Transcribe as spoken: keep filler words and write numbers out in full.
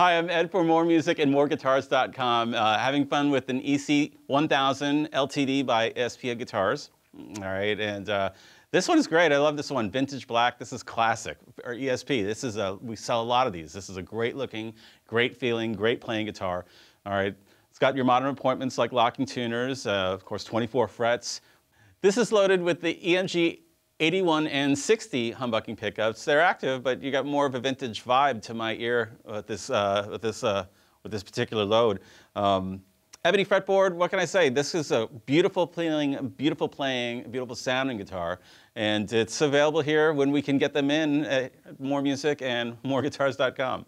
Hi, I'm Ed for more music and more guitars dot com. Uh, having fun with an E C one thousand L T D by E S P Guitars. All right, and uh, this one is great. I love this one, Vintage Black. This is classic, or E S P. This is a, we sell a lot of these. This is a great looking, great feeling, great playing guitar. All right, it's got your modern appointments like locking tuners, uh, of course, twenty-four frets. This is loaded with the E M G eighty-one and sixty humbucking pickups. They're active, but you got more of a vintage vibe to my ear with this, uh, with this, uh, with this particular load. Um, ebony fretboard, what can I say? This is a beautiful playing, beautiful playing, beautiful sounding guitar. And it's available here when we can get them in at more music and more guitars dot com.